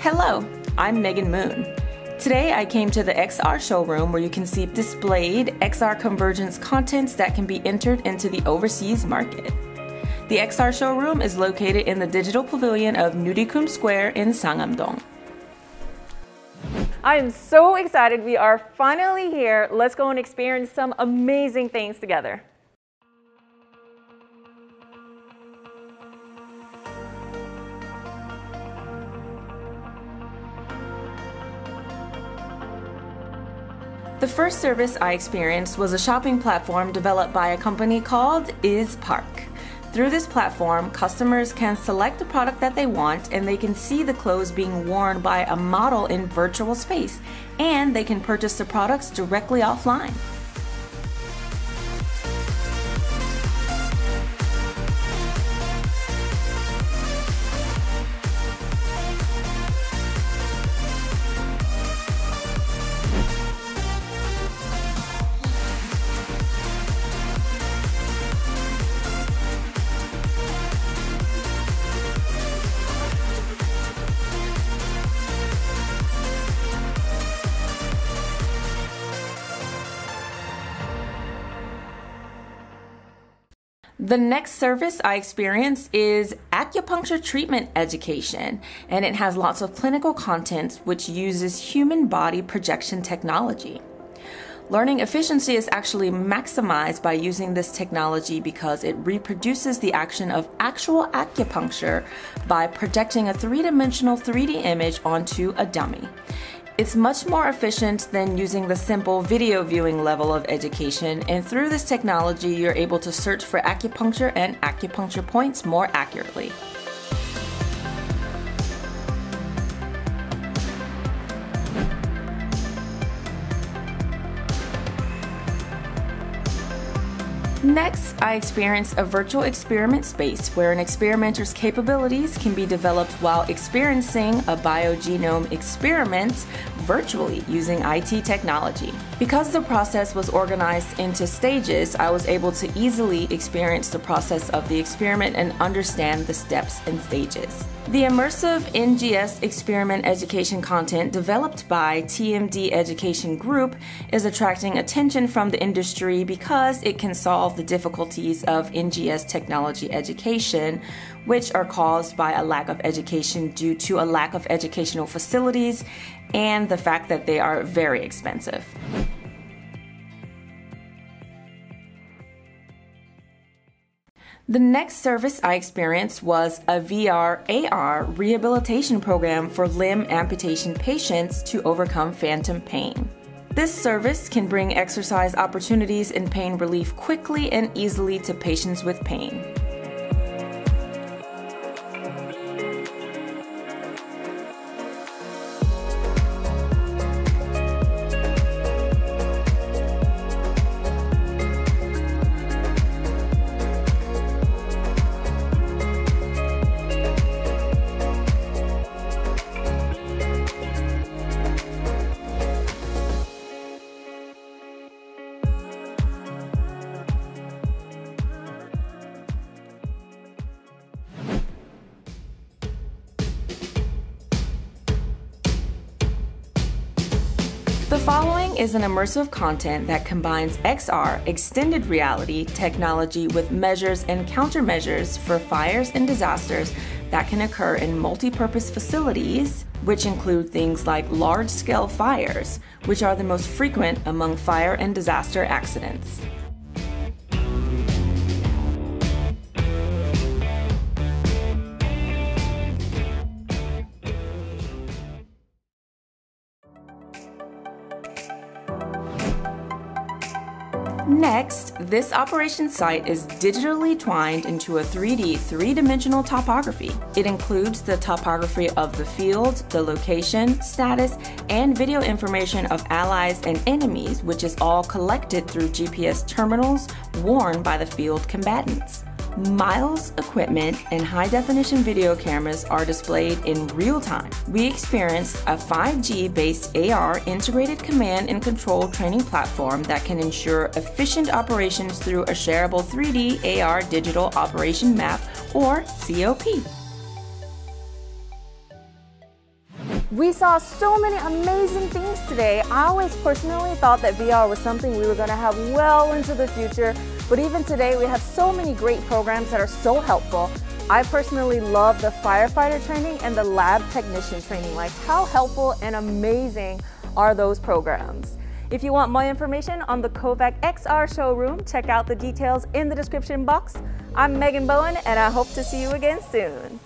Hello, I'm Megan Moon. Today I came to the XR showroom where you can see displayed XR Convergence contents that can be entered into the overseas market. The XR showroom is located in the digital pavilion of Nurikum Square in Sangam-dong. I am so excited. We are finally here. Let's go and experience some amazing things together. The first service I experienced was a shopping platform developed by a company called ISPark. Through this platform, customers can select the product that they want and they can see the clothes being worn by a model in virtual space, and they can purchase the products directly offline. The next service I experienced is acupuncture treatment education, and it has lots of clinical content which uses human body projection technology. Learning efficiency is actually maximized by using this technology because it reproduces the action of actual acupuncture by projecting a three-dimensional 3D image onto a dummy. It's much more efficient than using the simple video viewing level of education, and through this technology, you're able to search for acupuncture and acupuncture points more accurately. Next, I experienced a virtual experiment space where an experimenter's capabilities can be developed while experiencing a biogenome experiment virtually using IT technology. Because the process was organized into stages, I was able to easily experience the process of the experiment and understand the steps and stages. The immersive NGS experiment education content developed by TMD Education Group is attracting attention from the industry because it can solve the difficulties of NGS technology education, which are caused by a lack of education due to a lack of educational facilities and the fact that they are very expensive. The next service I experienced was a VR/AR rehabilitation program for limb amputation patients to overcome phantom pain. This service can bring exercise opportunities and pain relief quickly and easily to patients with pain. The following is an immersive content that combines XR, extended reality, technology with measures and countermeasures for fires and disasters that can occur in multi-purpose facilities, which include things like large-scale fires, which are the most frequent among fire and disaster accidents. Next, this operation site is digitally twined into a 3D, three-dimensional topography. It includes the topography of the field, the location, status, and video information of allies and enemies, which is all collected through GPS terminals worn by the field combatants. Miles, equipment, and high-definition video cameras are displayed in real time. We experienced a 5G-based AR integrated command and control training platform that can ensure efficient operations through a shareable 3D AR digital operation map, or COP. We saw so many amazing things today. I always personally thought that VR was something we were going to have well into the future, but even today we have so many great programs that are so helpful. I personally love the firefighter training and the lab technician training. Like, how helpful and amazing are those programs? If you want more information on the KOVAC XR showroom, check out the details in the description box. I'm Megan Bowen, and I hope to see you again soon.